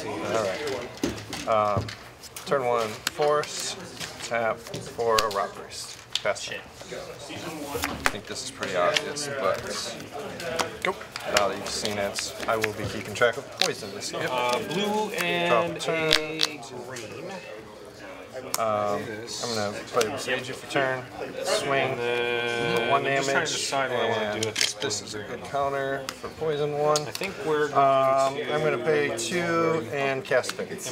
see. Alright. Turn one, force, tap for a Rot Priest. Fast shit. I think this is pretty obvious, but go. Now that you've seen it, I will be keeping track of poison this year. Blue and green. I'm going to play with Sage for turn, swing the one damage, and this is a good counter for poison one. I think we're going to I'm going to pay two and cast Sphinx.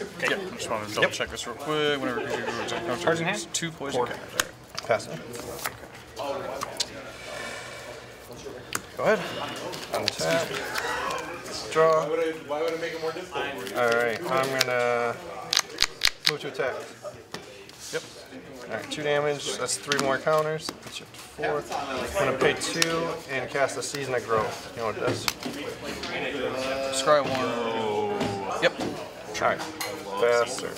Okay. Yep. I just want to double check this real quick. Whenever you do charge in hand, two poison counters. Pass it. Go ahead. Untap. Draw. Why would I make it more difficult? Alright, I'm going to move to attack. Yep. Alright, two damage. That's three more counters. That's your fourth. I'm going to pay two and cast the Season of Growth. You know what it does? Scry one. Oh. Yep. Alright. Faster.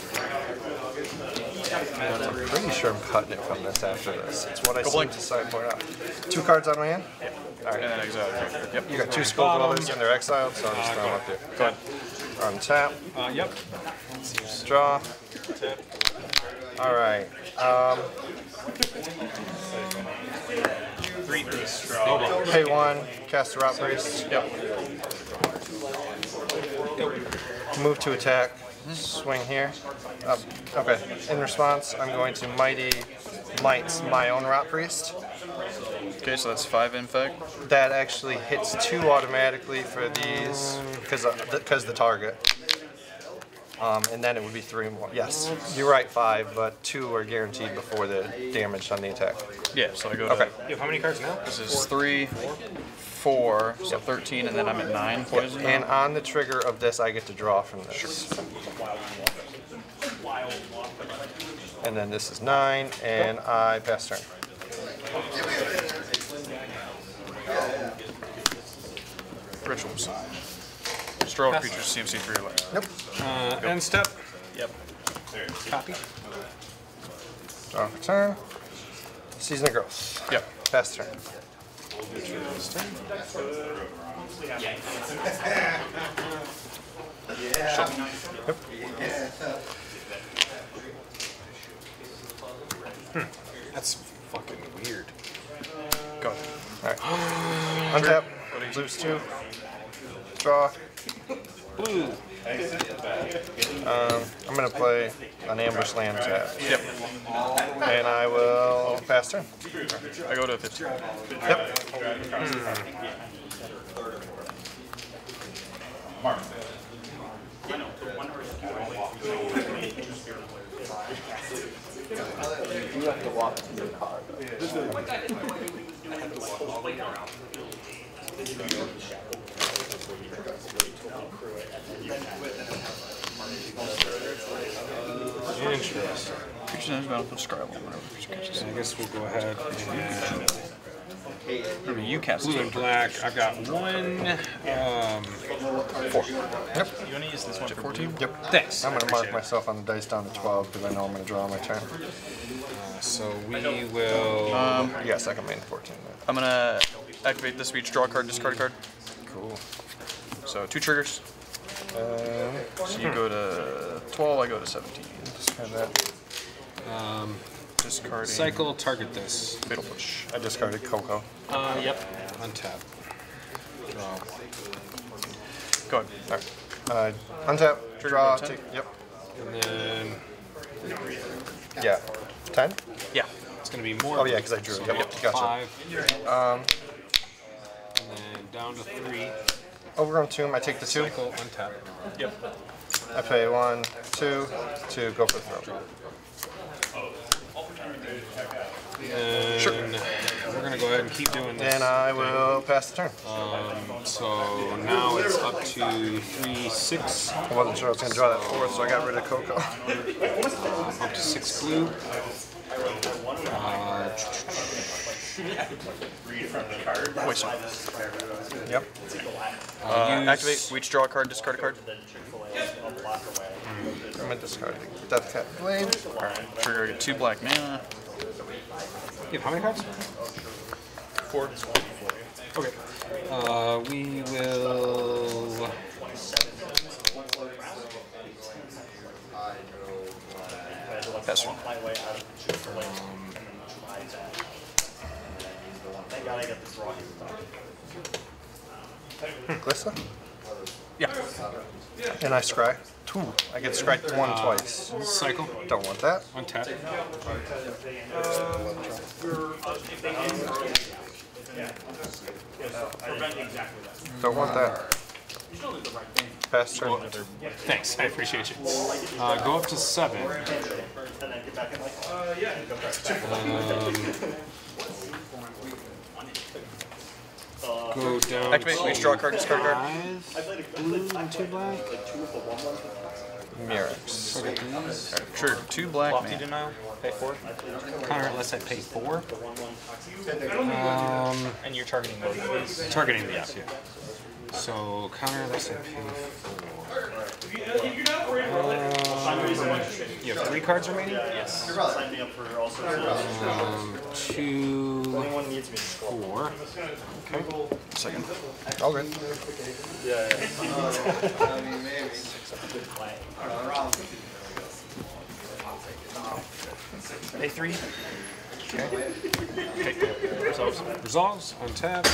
I'm pretty sure I'm cutting it from this after this. It's what I seem to sideboard out. Two cards on my hand? Yeah. Alright. And then exile. Yep. You got two Skull Dwellers and they're exiled, so I'm just throwing them up there. Go ahead. Untap. Yep. Draw. Alright. Three piece draw. Pay one, cast a Rot Priest. Yep. Move to attack. Swing here. Okay. In response, I'm going to Mighty Mights my own Rot Priest. Okay, so that's five infect. That actually hits two automatically for these because the target. And then it would be three more. Yes, you're right, five, but two are guaranteed before the damage on the attack. Yeah, so I go. Okay. To, you have how many cards now? This is four, so yep. 13, and then I'm at 9 poison. Yep. And on the trigger of this, I get to draw from this. Sure. And then this is 9, and cool. I pass turn. Rituals. Destroy all creatures CMC 3 or less. Nope. End step. Yep. Copy. Draw for turn. Season of Growth. Yep. Pass turn. Yep. That's fucking weird. Go. Alright. Untap. Lose two. Draw. Blue. I'm going to play an Ambush Land tap. Yep. And I will pass turn. I go to 15. Yep. You have to walk to your car. Interesting. I guess we'll go ahead and I mean, you cast blue and black. I've got one. Four. Yep. You want to use this one for 14? Yep. Thanks. I'm going to mark myself on the dice down to 12 because I know I'm going to draw my turn. So we will. Yes, I can main 14. Right? I'm going to activate this speech, draw a card, discard a card. Cool. So two triggers. So you go to 12, I go to 17. Discard that. Discarding. Cycle, target this. Fatal Push. I discarded Coco. Yep. Untap. Draw. Go ahead. Alright. Untap, trigger draw, take, yep. And then. Yeah. 10? Yeah. It's going to be more. Oh, yeah, because I drew it. So yep, yep. Gotcha. 5. And then down to 3. Overgrown Tomb, I take the 2. Cycle, untap. Yep. I pay 1, 2, 2, go for the throw. And sure. We're going to go ahead and keep doing this. And I will pass the turn. So now it's up to 3, 6. I wasn't sure I was going to draw that 4, so I got rid of Coco. Up to 6 blue. Poison. Yep. Activate, reach, draw a card, discard a card. I'm going to discard Death Cat Blade. Alright, trigger, I get 2 black mana. You have how many cards? 4. Okay. We will. Pass one. Thank God I got this wrong. Glissa? Yeah. And I scry. Two. I get scryed one twice. Cycle. Don't want that. Untap. Don't want that. Pass turn. Thanks, I appreciate you. Go up to 7. Go down. Activate, we draw a card, discard a card. Blue and 2 black. Mirrex. Okay. Sure, 2 black. Lofty denial. Pay 4. Counter unless I pay 4. And you're targeting those. Targeting these, yeah. So counter unless I pay 4. You have 3 cards remaining? Yes. 2, 4. Okay. Second. All good. Yeah. Pay 3. Okay. Resolves. Untap.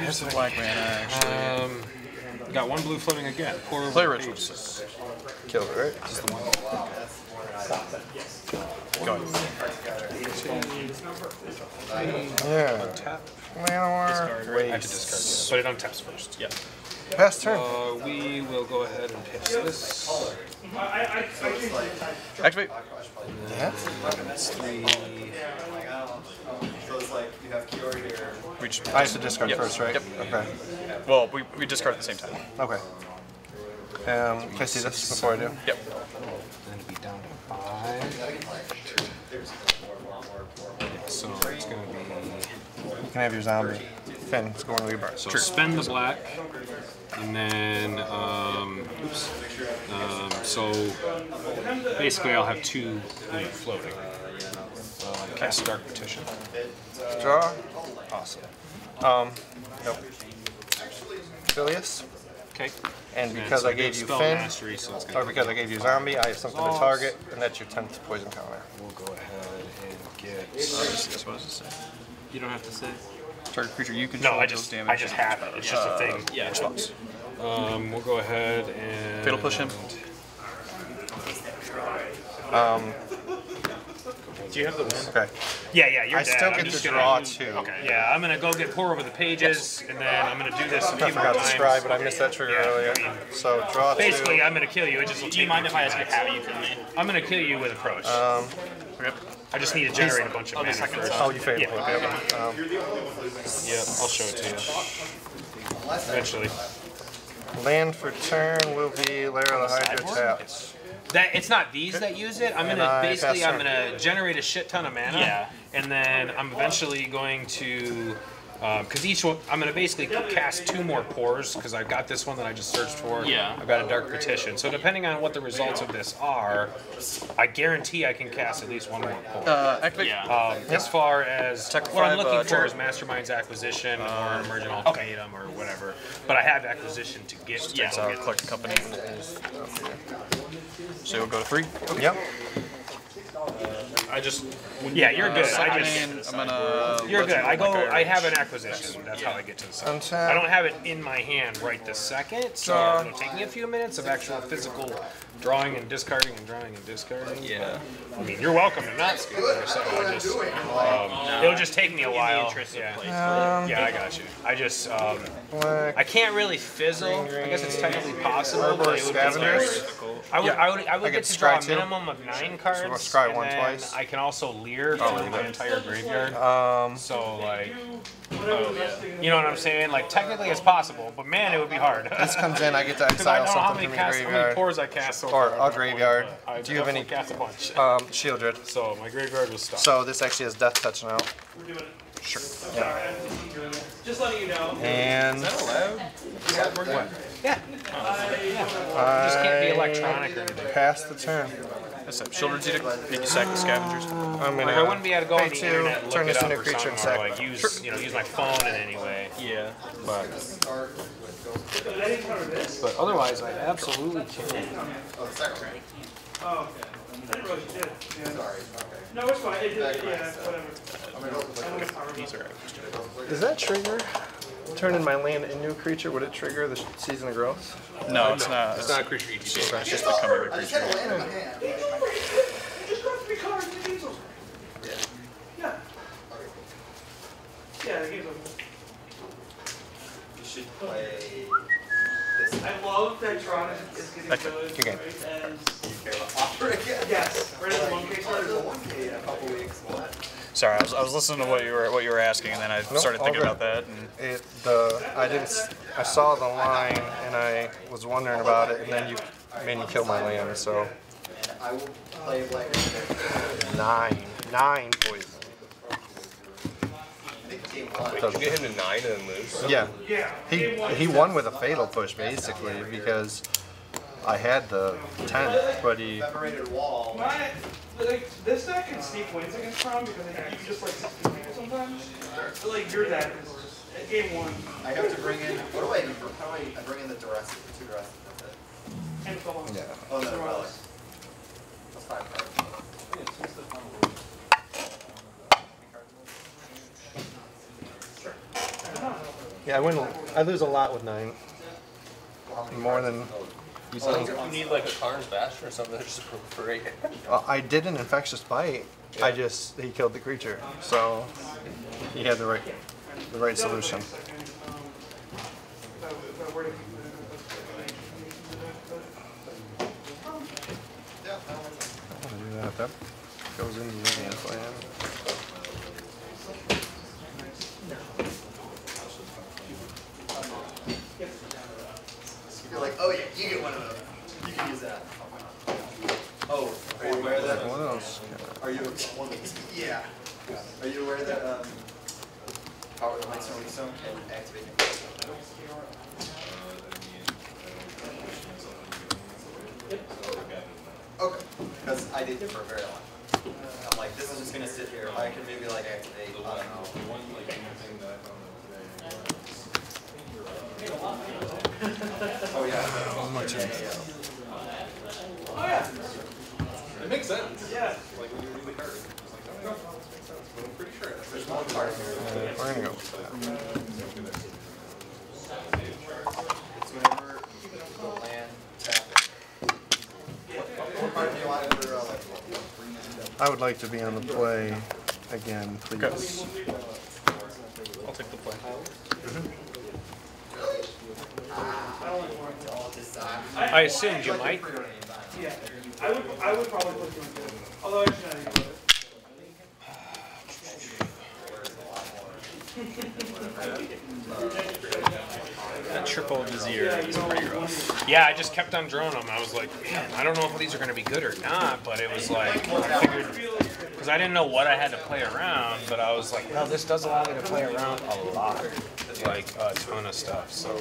Here's the black mana, actually. Got one blue floating again. Pour play rituals. Kill it, right? Just the one. Going. Yeah. Untap. Discard, right? I have to discard. But it untaps first. Yeah. Pass turn. We will go ahead and pass this. Activate. Yeah. That's 3. I have to discard first, right? Yep. Okay. Well, we discard at the same time. Okay. Can I see this before I do? Yep. Then it'd be down to 5. So it's going to be... You can have your zombie. Finn, it's going to rebar. So spend the black, and then, so basically I'll have 2 floating. Cast Dark Petition. Draw. Awesome. Nope. Phileas. Okay. And because I gave you Finn, mastery, so or because I gave you Zombie, I have something to target, and that's your 10th poison counter. We'll go ahead and get... You don't have to say. Target creature you control. No, I just have it. It's just a thing. Yeah. We'll go ahead and... Fatal push him. Do you have the win? Okay. Yeah, you're dead. I still get to draw 2. Okay. Yeah, I'm going to go get pour over the pages, and then I'm going to do this. I forgot to scribe, but I missed that trigger earlier. So draw 2. Basically, I'm going to kill you. Do you mind if I ask you how you kill me? I'm going to kill you with approach. Yep. I just need to generate a bunch of mana first. Oh, you favorite. Yeah. Okay. I'll show it to you. Eventually. Land for turn will be Lair of the Hydra taps. It's not these that use it. I'm gonna generate a shit ton of mana, and then I'm eventually going to, because each one, I'm gonna basically cast 2 more pours because I've got this one that I just searched for. Yeah. I've got a Dark Petition. So depending on what the results of this are, I guarantee I can cast at least 1 more pour. As far as what I'm looking for is Mastermind's Acquisition or Emergent Altatum or whatever. But I have Acquisition to get. Yeah. So Collected Company. So you'll go to 3? Yep. You're good. You're good. I have an acquisition. That's how I get to the side. I don't have it in my hand right this second, so it'll take me a few minutes of actual physical drawing and discarding and drawing and discarding. Yeah. I mean, you're welcome to not skip there, so I just, it'll just take me a while. Yeah, I got you. I just, I can't really fizzle. I guess it's technically possible, but it would be very difficult. I would get to draw a minimum of 9 cards. So I'll scry 1 twice. I can also Leer through my entire graveyard. So, like, you know what I'm saying? Like, technically it's possible, but man, it would be hard. This comes in, I get to exile something from your graveyard. How many pours I cast or a graveyard. Do you have any? Cast a bunch. Shieldred. So my graveyard was stuck. So this actually has Death Touch now. We're doing it. Sure. Yeah. Just letting you know. And is that allowed? Yeah. What? Yeah. I just can't be electronic or anything. Pass the turn. That's it. Shieldred's edict. Make you sack the scavengers. I wouldn't be able to go on the internet and look it up or something, or like use my phone in any way. Yeah. But otherwise, I absolutely can't. Oh, okay. I didn't realize you did. Yeah. Sorry, okay. No, it's fine. It did, yeah, whatever. Does that trigger turning my land into a creature? Would it trigger the Season of Growth? No, it's not. It's not a creature ETB. It's just a cover creature. You just got 3 colors in the diesels. Yeah. Yeah. Yeah, the game's over. You should play... I love that Tron is getting village, okay. Right? And you came off for it again. Yes. Right at the 1K start. The 1K in a couple weeks. What? Sorry, I was listening to what you were asking, and then I started thinking about that. And I saw the line, and I was wondering about it, and then you made me kill my land. So. I will play like 9 poison. Wait, did you get him to 9 and then lose? Yeah. He won with a fatal push, basically, because I had the 10, but he... This deck can sneak wins against Prom because you just, like, sometimes. But, like, your deck is just... At game 1. I have to bring in... What do I do? How do I bring in the duress? The 2 duress, that's it. And the one. Yeah. Oh, no, relic. That's 5 cards. Yeah, I lose a lot with 9. More than... You need like a Karn's Bastion or something to just proliferate. I did an Infectious Bite. Yeah. He killed the creature. So he had the right solution. I'll do that. That goes into the hand plan. You're like, oh yeah, you get one of those. You can use that. Oh, are you aware that? What else? Are you one of these? Yeah. Are you aware that power of the Lightstorm Stone can activate the Okay. Because I did it for a very long time. I'm like, this is just gonna sit here. I can maybe like activate. I don't know. One like thing that oh yeah. Oh yeah. It makes sense. Yeah. Like when you read the card. But I'm pretty sure there's one card here. We're gonna go with that. It's whenever the land tapping. What card do you want for like? I would like to be on the play again, please. I'll take the play. Mm-hmm. I assumed you might. Yeah, I would probably put you in good. Although I should not even do it. That triple Vizier is pretty rough. Yeah, I just kept on drawing them. I was like, man, I don't know if these are going to be good or not, but it was like, I figured... Because I didn't know what I had to play around, but I was like, no, this does allow me to play around a lot. Like, a ton of stuff. So,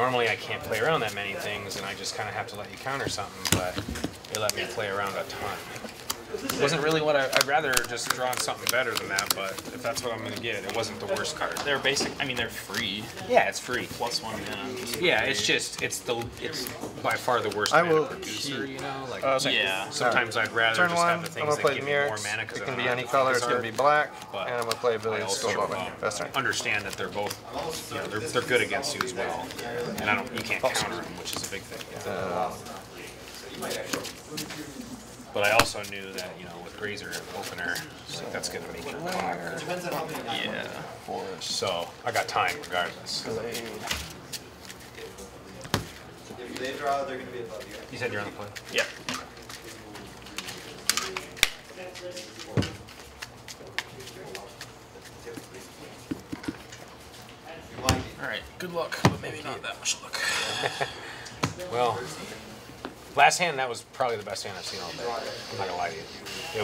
normally I can't play around that many things, and I just kind of have to let you counter something, but it let me play around a ton. It wasn't really what I'd rather just draw something better than that, but if that's what I'm going to get, it wasn't the worst card. They're basic, I mean, they're free. Yeah, it's free. +1 mana. Yeah, it's just, it's by far the worst mana producer, you know? Like, yeah. Sometimes I'd rather just have the things that give me more mana. It can be any color, it's going to be black, and I'm going to play Billy's Skull Dweller. That's right. Understand that they're both, you know, they're good against you as well. And you can't counter them, which is a big thing. Yeah. But I also knew that, you know, with Razor and Opener, so that's going to make your fire. Yeah. So I got time regardless. If they draw, they're going to be above you. You said you're on the play? Yeah. All right. Good luck, but maybe not that much luck. Well... Last hand, that was probably the best hand I've seen all day. I'm not gonna lie to you.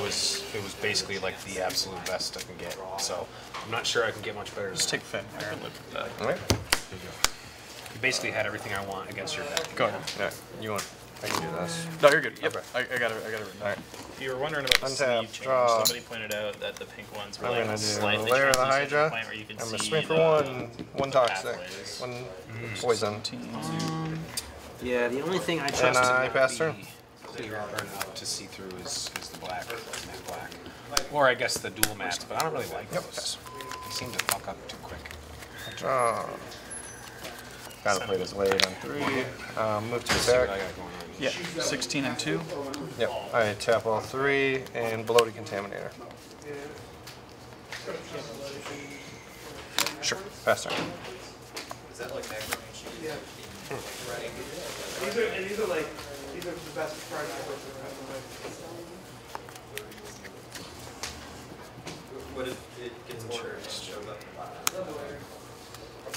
It was basically like the absolute best I can get. So I'm not sure I can get much better. Just take Fenrir and live with that. All right. There you go. You basically had everything I want against your deck. Go ahead. Yeah. You want? I can do this. No, you're good. Yep. Okay. I got it written. All right. If you were wondering about the sleeve change, somebody pointed out that the pink ones were like slightly Lair of the Hydra. I'm a swing for one toxic, one poison. Yeah, the only thing I trust is clear or not to see through is the black, matte black. Or I guess the dual mats, but I don't really like those. They seem to fuck up too quick. Gotta play this late on 3. Move to attack. Yeah, 16 and 2. Yep, I tap all 3 and Bloated Contaminator. Sure, fast turn. Is that like macro? Yeah. These are like, these are the best cards I've ever. What if it gets water and shows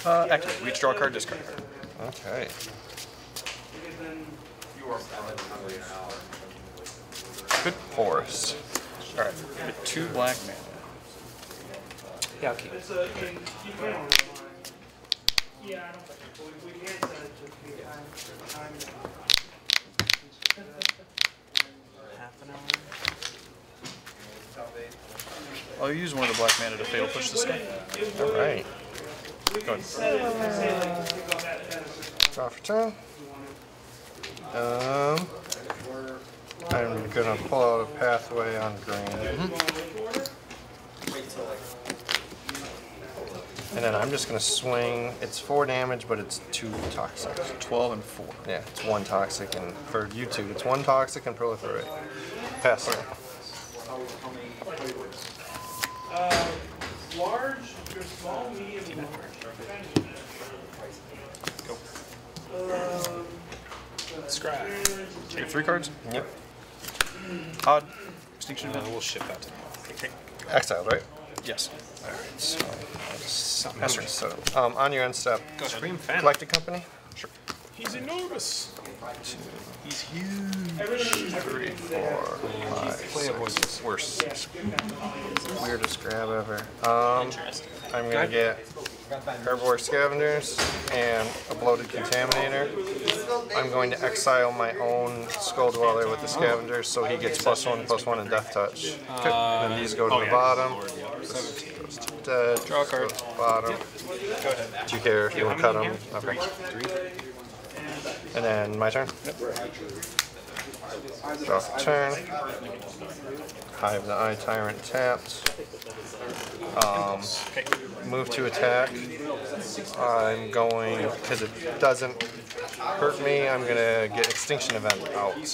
up? Active. Reach, draw card, discard card. Okay. Good force. Alright. 2 black mana. Yeah, I'll keep it. Yeah, I don't think we can't set it to be time. Half an hour. I'll use one of the black mana to fail push this guy. Alright. Go ahead. Draw for turn. I'm gonna pull out a pathway on green. Mm-hmm. And then I'm just going to swing. It's 4 damage, but it's 2 toxic. 12 and 4. Yeah, it's 1 toxic, and for you 2, it's 1 toxic and proliferate. Pass. Large or small, medium, go. Scrap. Take 3 cards? Yep. Odd. Extinction Event. We'll ship that to them. Okay. Exiled, right? Yes. All right, so something. So, on your end step, Scream Fan. Collected Company. Sure. He's enormous. 2. He's huge. 3, 4, 5, 6. Worst. Weirdest grab ever. I'm gonna get Herbore Scavengers and a Bloated Contaminator. I'm going to exile my own Skull Dweller with the Scavengers, so he gets +1/+1 and Death Touch. And these go to the bottom. This goes to dead. Draw card. Goes to the bottom. Go ahead. Do you care if you want to cut him? Okay. 3. And then my turn. Yep. Draw for turn. Hive the Eye Tyrant tapped. Move to attack. I'm going, because it doesn't hurt me, I'm going to get Extinction Event out. Yep.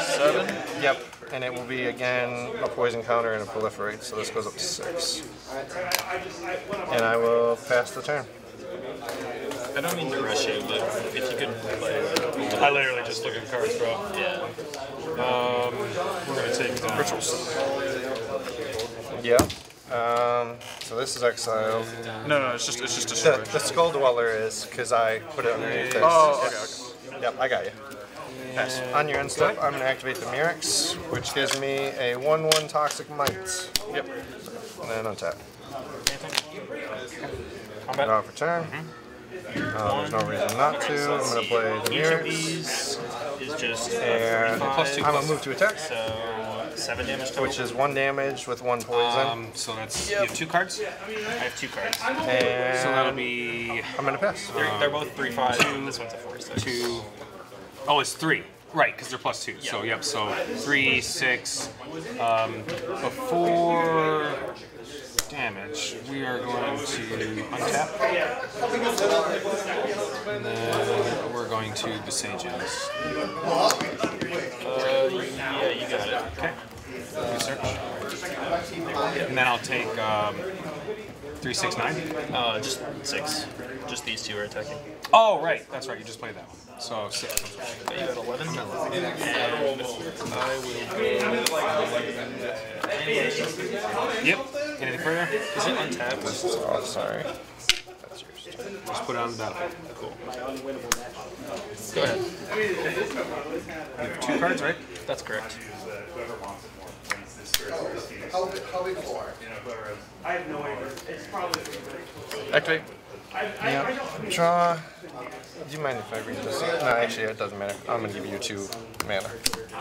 7. Yep. And it will be, again, a poison counter and a proliferate, so this goes up to 6. And I will pass the turn. I don't mean to rush you, but if you could play. I literally just look at the cards, bro. Yeah. We're going to take the rituals. Yeah. So this is exiled. No, it's just destroyed. The Skull Dweller is, because I put it underneath this. Oh, okay. Yep, I got you. Pass. On your end step, I'm going to activate the Mirrex, which gives me a 1/1 Toxic Mights. Yep. And then untap. Draw for turn. There's no reason not to. I'm going to play the Mirrex. And I'm going to move to attack. So 7 damage total. Which is 1 damage with 1 poison. So that's, you have 2 cards? I have 2 cards. And so that'll be... I'm going to pass. They're both 3/5. This one's a 4/6. 2... Oh, it's 3. Right, because they're +2. Yeah. So, yep, so 3, 6. Before damage, we are going to untap. And then we're going to Visages. Yeah, you got it. Okay. Research. And then I'll take 3, 6, 9. Just 6. Just these 2 are attacking. Oh, right. That's right. You just played that one. So 6. You had 11? I will. Yep. Anything further? Is it untapped? Oh, sorry. That's yours. Just put it on the battle. Cool. Go ahead. You have 2 cards, right? That's correct. I have no idea. It's probably. Activate. Yep. Draw. Do you mind if I read this? No, actually, it doesn't matter. I'm going to give you 2 mana. I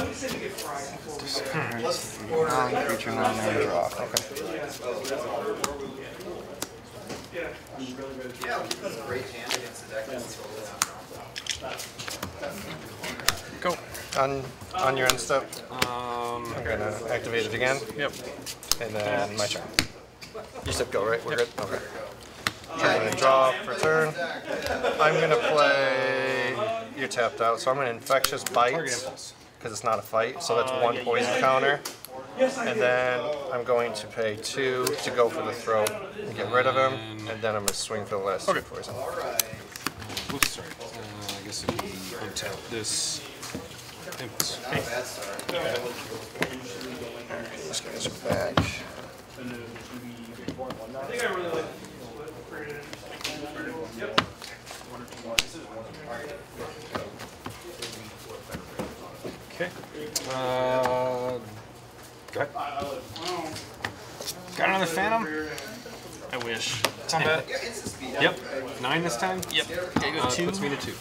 would say to get fried. Non-creature, non-mana draw. Okay. Yeah. Great hand against the deck. Go. On your end step. I'm going to activate it again. Yep. And then my turn. You said go, right? We're good? Okay. I'm going to draw for turn. I'm going to play... You're tapped out, so I'm going to Infectious Bite, because it's not a fight, so that's one poison counter. And then I'm going to pay 2 to go for the throat and get rid of him, and then I'm going to swing for the last 2 poison. Oops, sorry. I guess if we untap this... Impulse. Hey. This guy's back. I think I really like... Yep. Okay. Go ahead. Got another Phantom? I wish. It's on that. Yep. 9 this time? Yep. Okay, go 2. Puts me to 2.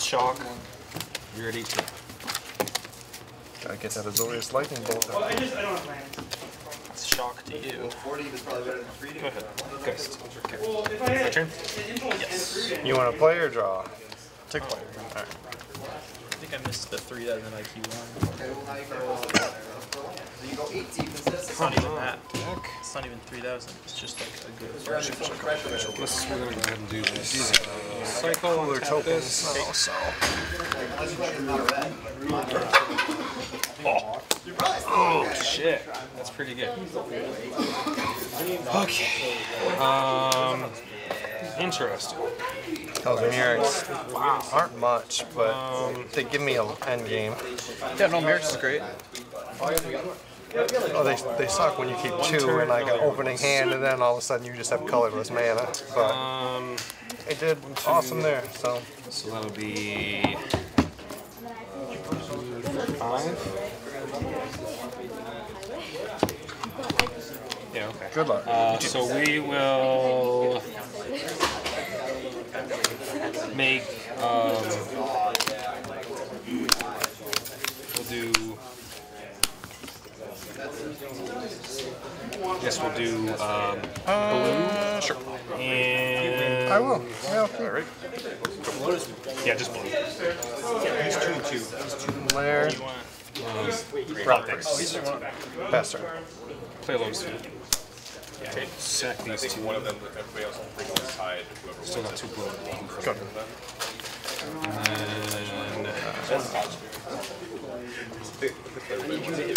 Shock. You're at 18. Gotta get that Azorius lightning bolt out. Well, I don't have plans. It's a shock to you. 40 is probably better than 3. Go ahead. Ghost. Okay. Well, if I had my turn? Yes. You want to play or draw? Take play. Alright. I think I missed the 3 that was in IQ 1. Okay, well, now you go 8 deep instead of 6. It's not even that. It's not even 3,000. It's just like a good... Let's go ahead and do this. Cycle or tokens. Also. Oh, shit. That's pretty good. Okay. Interesting. Those Mirrex aren't much, but they give me an end game. Yeah, no, Mirrex is great. Oh, they suck when you keep 2 and I got opening hand, and then all of a sudden you just have colorless mana. But it did awesome there. So that'll be 5. Yeah, okay. Good luck. So we will make, we'll do, I guess we'll do blue. Sure. And I will. Yeah, okay. All right. Yeah, just blue. He's 2-2. He's 2 Lair. Rot Priest. Pass turn. Play Lotus Hill. Yeah, okay. Sack these 2. I think one of them, everybody else will bring on the side. Still got 2 blue. Go.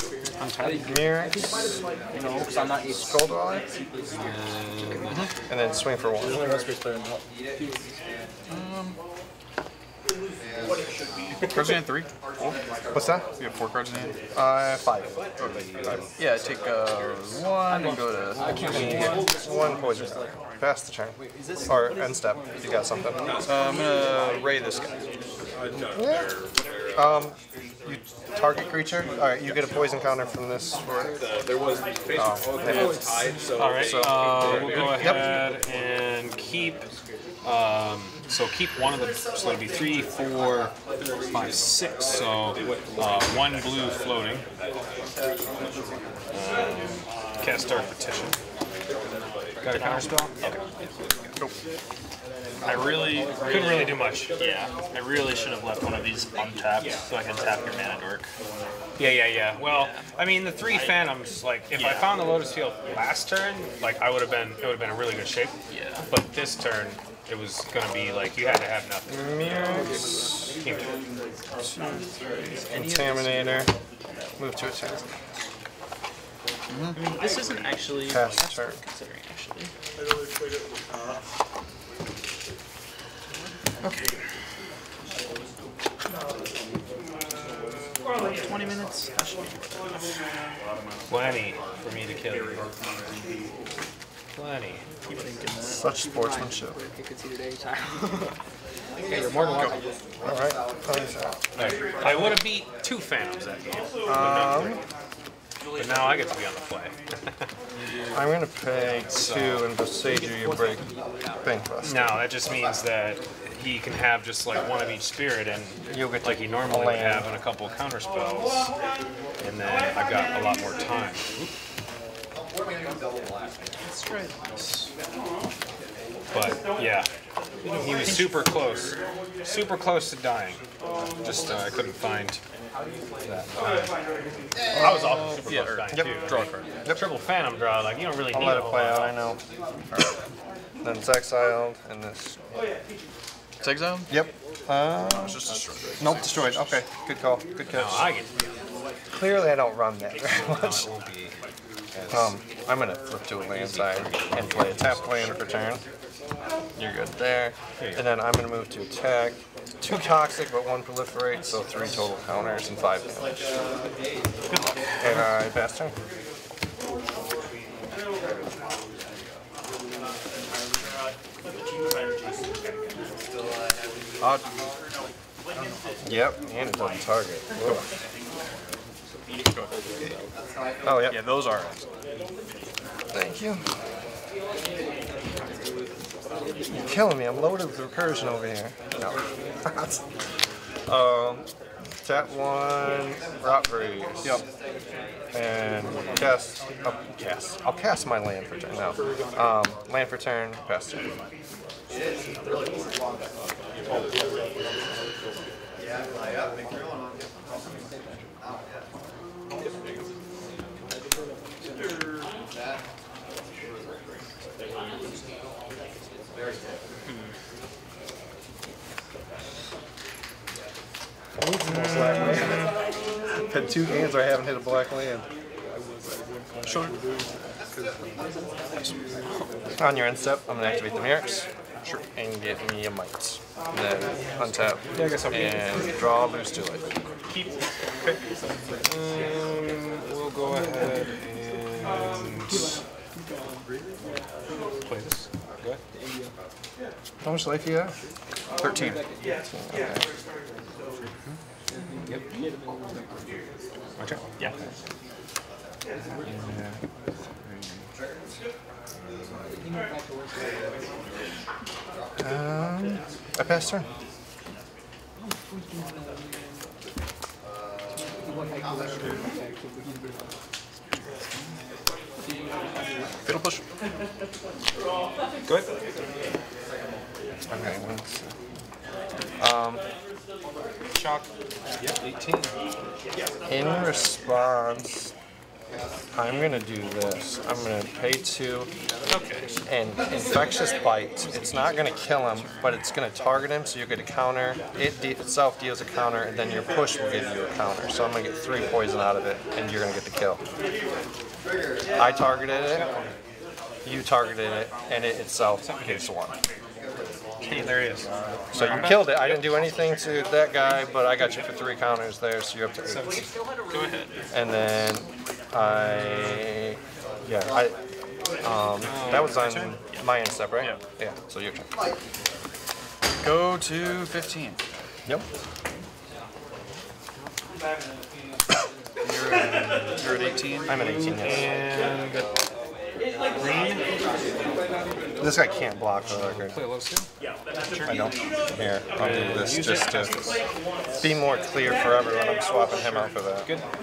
And I'm tired. Mirrex. No, because I'm not eating. Skull Dweller. And then swing for 1. Cards in hand 3. What's that? You have 4 cards in hand. 5. Yeah, I take 1 and go to. I can't get 1 poison. Pass the turn. Or end step. You got something. I'm gonna ray this guy. Yeah. You target creature. All right, you get a poison counter from this. There was the face. All right. We'll go ahead and keep. So keep one of the, so it'll be 3, 4, 5, 6, so 1 blue floating. Cast Dark Petition. Got a counterspell? Okay. Nope. I couldn't really do much. Yeah, I really should have left one of these untapped so I can tap your mana dork. Yeah. Well, yeah. I mean, the 3 Phantoms, like, if I found the Lotus Hill last turn, like, it would have been a really good shape. Yeah. But this turn, it was going to be like, you had to have nothing. Contaminator. Move to a turn. I mean, this isn't actually... Pass turn. Considering, actually. Okay. 20 minutes? That should be more than enough. Plenty for me to kill you. Plenty. Such sportsmanship. Okay, you're more than welcome. Alright. I would have beat 2 Phantoms that game. But now I get to be on the play. I'm going to pay 2 and besage you, you break Bankbuster. No, that just means that he can have just like 1 of each spirit, and you'll get like he normally would have in a couple of counter spells. And then I've got a lot more time. Let's try this. But yeah, he was super close to dying. Just I couldn't find that. I was also super close to dying too. Draw a card. Triple Phantom draw. Like you don't really need. I'll let it play out. I know. Then it's exiled and this. It's exiled. Yep. It's just destroyed. Nope, destroyed. Okay, good call. Good catch. No, I get it. Clearly, I don't run that very much. I'm gonna flip to a land side and play a tap land for turn. You're good there. And then I'm gonna move to attack. 2 toxic, but 1 proliferates, so 3 total counters and 5 damage. Good luck. And I pass turn. Yep, and it doesn't target. Oh, yeah. Yeah, those are excellent. Thank you. You're killing me. I'm loaded with recursion over here. No. Tap 1, Rot Priest. Yep. And cast. I'll cast my land for turn. No. Land for turn, pass turn. I've had 2 games where I haven't hit a black land. Sure. On your end step, I'm going to activate the Mirrex. Sure. And get me a Mights. Then untap. Yeah, I guess I'll and draw, lose to it. Okay. We'll go ahead and play this. Okay. How much life do you have? 13. Okay. Yep. Okay. Yeah. I passed her. Fiddle push. Go ahead. Okay, shock. Yep, 18. In response, I'm gonna do this. I'm gonna pay 2. Okay. And Infectious Bite. It's not gonna kill him, but it's gonna target him, so you get a counter. It itself deals a counter, and then your push will give you a counter. So I'm gonna get 3 poison out of it, and you're gonna get the kill. I targeted it. You targeted it, and it itself gives 1. There it is. So you killed it. I didn't do anything to that guy, but I got you for 3 counters there, so you're up to 8. Go ahead. And then that was on my end step, right? Yeah. So your turn. Go to 15. Yep. You're at 18. I'm at 18. Yes. And green. This guy can't block for the record. I don't care. I'll do this just to be more clear for everyone. I'm swapping him out for that. Good. Oh,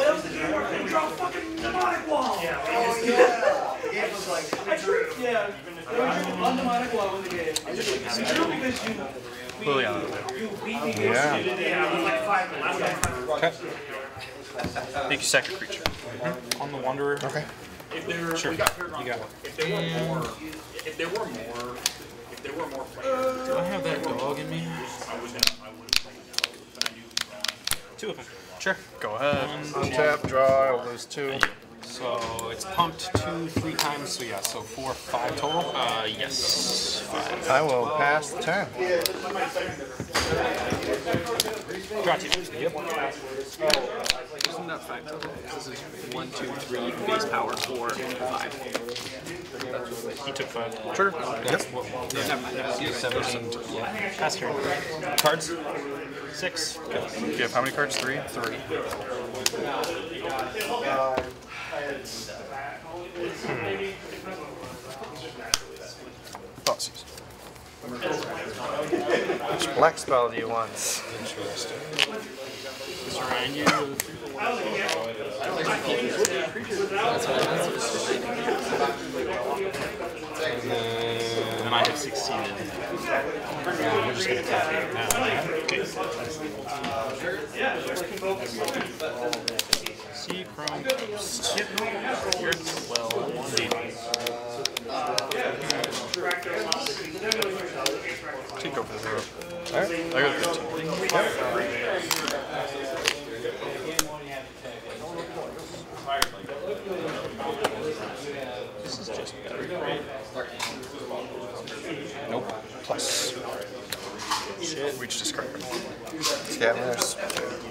that was the game where we draw fucking Mnemonic Wall! Oh, yeah! It was like, I drew! Yeah. Okay. Make a second creature. Mm-hmm. On the Wanderer. Okay. Sure. You got one. If there were more players. Do I have that dog in me? Two of them. Sure. Go ahead. Untap, draw, I'll lose 2. So it's pumped 2, 3 times, so yeah, so 4, 5 total? Yes. 5. I will pass the turn. Draw 2. Yep. Isn't that 5 total? This is 1, 2, 3, base power 4, 5. He took 5. Sure. Yep. Yeah. 7. Yeah. Pass turn. Cards? 6. Okay. Do you have how many cards? 3? 3. Thoughts. Which black spell do you want? Interesting. surround you. And I have succeeded. We're just going to tap it now. Okay. C prone. You're 12. Take over the road. Alright. I got 15. Yep. This is just better. Nope. Plus. Shit. Reach discard. Scavengers.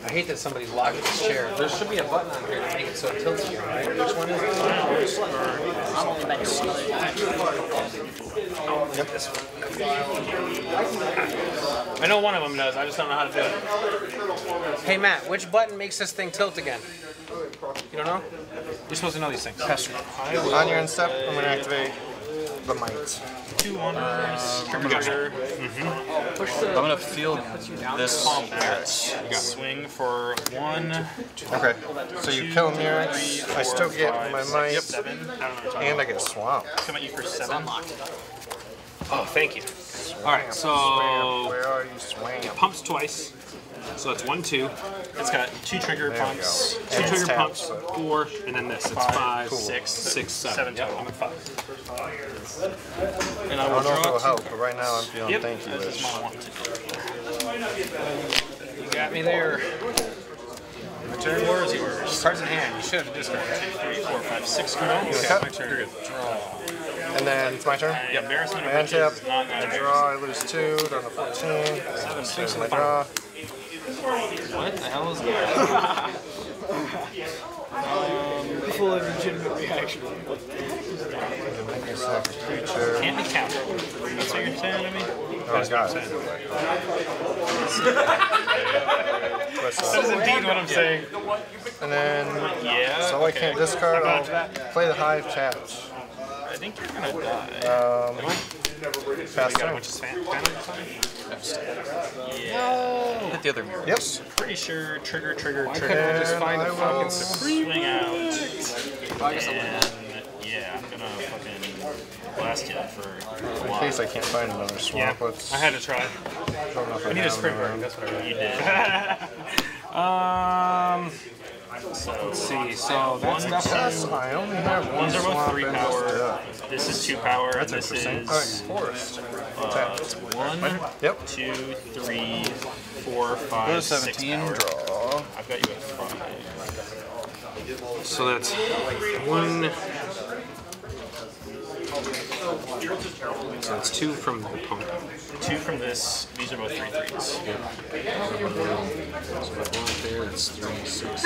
I hate that somebody's locked this chair. There should be a button on here to make it so it tilts you, right? Which one is it? I'm only meant to. Yep, this one. I know one of them does, I just don't know how to do it. Hey Matt, which button makes this thing tilt again? You don't know? You're supposed to know these things. Pass through. On your end step, I'm going to activate the might. Two wonders. I'm gonna field this Mirrex. Swing for one. Okay. So you kill Mirrex. I still get my might. And I get swamped. Come at you for 7. Oh, thank you. Alright, so where are you swinging? Pumps twice. So that's 1, 2. It's got 2 trigger pumps, 2 trigger pumps, 4, and then this. It's 5, cool. 6, 6, 7. Yep, I'm at 5. And I will draw for help, but right now I'm feeling yep. Thank you. That's what I want. You got me there. My turn war is yours. Cards in hand. You should have discarded. 3, 4, 5, 6 cards. Okay, my turn. Draw. And then it's my turn? Yep. I untap, I draw, I lose 2, down to 14, there's my draw. What the hell is that? Full of legitimate reaction. Can't be counted. That's what you're saying to me? Oh, I got it. That is indeed what I'm saying. And then, so I can't discard, I'll play the Hive Taps. I think you're gonna die. Fast time. No. Hit the other mirror. Yep. Pretty sure. Trigger. And just find the fucking swing out. And yeah, I'm gonna fucking blast it for a while. In case I can't find another swamp. Yeah. I had to try. I need a sprinkler. That's what I did. You did. So let's see, so that's two. I only have one. Ones are both 3 power. This is 2 power. That's this is one, yep. 2, 3, 4, 5, 17. 6 power. I've got you at 5. So that's 1. So it's 2 from the opponent. 2 from this. These are both 3 3s. Yeah. So right there, that's 3 6.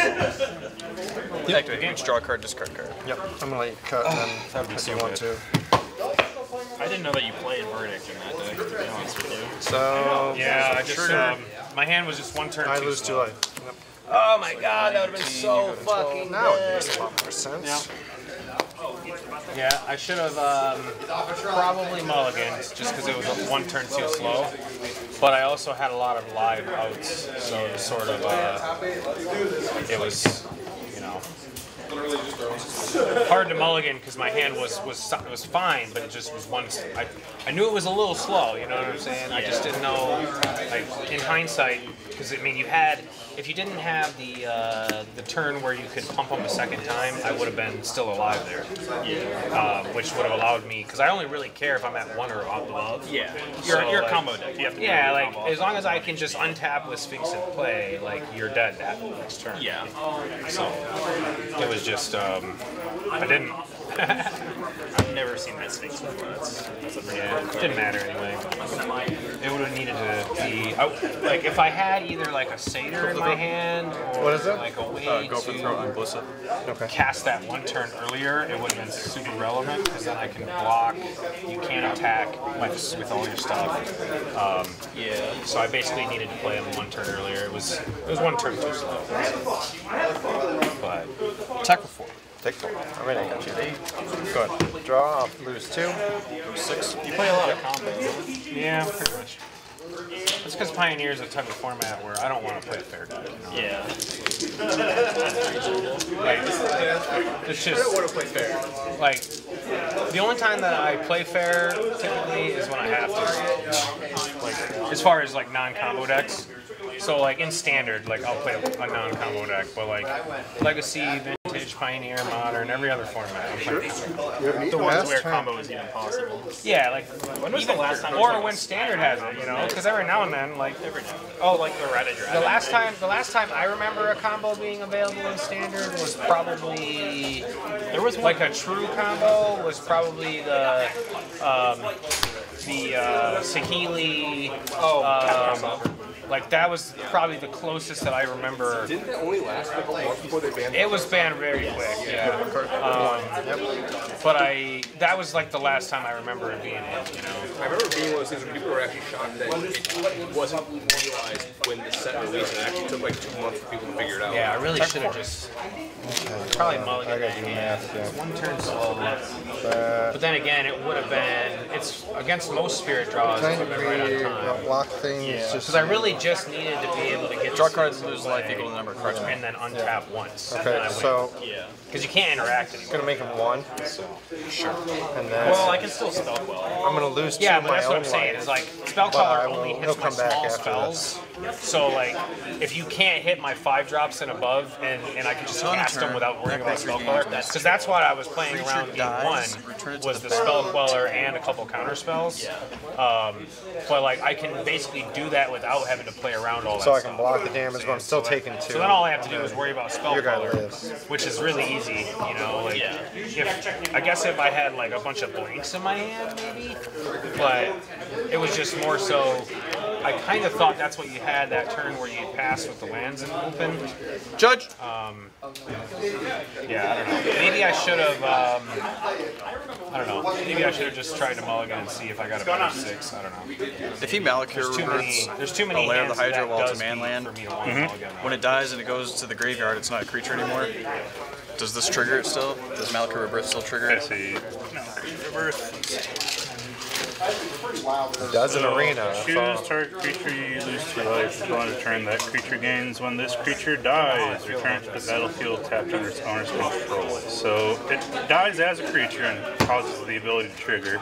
Yep. Activate. Draw a card, discard card. Yep. I'm gonna let you cut then if you want to. I didn't know that you played Verdict in that deck, to be honest with you. So yeah, I just my hand was just 1 turn. I lose 2 life. Yep. Oh my god, that would have been so fucking good. Now it makes a lot more sense. Yeah. Yeah, I should have probably mulliganed just because it was 1 turn too slow. But I also had a lot of live outs, so it was sort of it was, you know, hard to mulligan because my hand was fine, but it just was one. I knew it was a little slow, you know what I'm saying? I just didn't know. Like in hindsight, because I mean, you had. If you didn't have the turn where you could pump them a second time, I would have been still alive there. Yeah. Which would have allowed me, because I only really care if I'm at 1 or up above. Yeah. You're like, combo deck. You have to yeah, like combo. As long as I can just untap with Sphinx and play, like you're dead that next turn. Yeah. So it was just I didn't. I've never seen that Sphinx before. That's yeah, it didn't matter anyway. It would have needed to be like if I had either like a Satyr in my hand or what is it? Like a way go for the throat and Glissa. Okay. Cast that 1 turn earlier, it would have been super relevant because then I can block. You can't attack with all your stuff. Yeah. So I basically needed to play them 1 turn earlier. It was 1 turn too slow. But attack before. Take 4. I mean, I got you. Go ahead. Draw, lose 2, lose 6. You play a lot of combos. Yeah, pretty much. That's good. because Pioneer is a type of format where I don't want to play a fair deck. You know? Yeah. Like, it's just. I don't want to play fair. Like, the only time that I play fair typically is when I have to. Like, as far as like non-combo decks. So like in standard, like I'll play a non-combo deck, but like Legacy, Vintage, Pioneer, Modern, every other format. Sure. The ones where combo is even possible. Yeah, like when was even the last time? Or when standard has it, you know? Because every now and then, like oh, like the last time I remember a combo being available in standard was probably there was like a true combo was probably the Saheeli. Like that was probably the closest that I remember. Didn't that only last a couple months before they banned it? It was banned very quick, yeah. But that was like the last time I remember it being it, you know. I remember being one of those things where people were actually shocked that it wasn't realized when the set released. It actually took like 2 months for people to figure it out. Yeah, I really should have just probably mulligan that hand. Yeah. One turn slow. But then again, it would have been, it's against most spirit draws. Trying to create that block thing. Yeah, because I really just needed to be able to get draw cards, lose life equal to the number of cards, and then untap once. Okay, and then so because you can't interact anymore. Gonna make him one. So. Sure. And then well, I can still spell queller. I'm gonna lose two. Yeah, but that's what I'm saying is like spell queller only hits my small spells. So like, if you can't hit my 5-drops and above, and I can just cast them without worrying about spell queller, because that's what I was playing around game 1 was the spell queller and a couple counter spells. Yeah. But like I can basically do that without having to play around all that. So I can block the damage, but I'm still taking 2. So then all I have to do is worry about spell queller, which is really easy, you know. Like, if, I guess if I had like a bunch of blanks in my hand, maybe. But it was just more so. I kind of thought that's what you had that turn where you passed with the lands in the open. Judge. Yeah, I don't know. Maybe I should have. I don't know. Maybe I should have just tried to mulligan and see if I got a better 6. I don't know. If he Malakir Rebirths, there's too many. Lair of the Hydra while it's a man land. When it dies and it goes to the graveyard, it's not a creature anymore. Does this trigger it still? Does Malakir Rebirth still trigger it? I see. Malakir Rebirth. It does an arena. Choose target creature, you lose 2 life. On a turn, that creature gains. When this creature dies, return to the battlefield tapped under its owner's control. So it dies as a creature and causes the ability to trigger.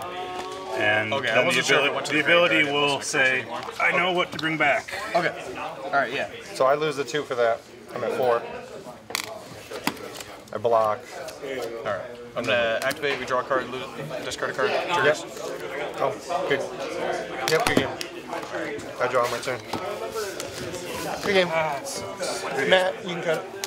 And okay, then the ability will say, I know what to bring back. Okay. Alright, yeah. So I lose the 2 for that. I'm at 4. I block. Alright. I'm gonna activate, we draw a card, lose, discard a card, triggers. Yep. Oh, good. Yep, good game. I draw on my turn. Good game. Matt, you can cut it.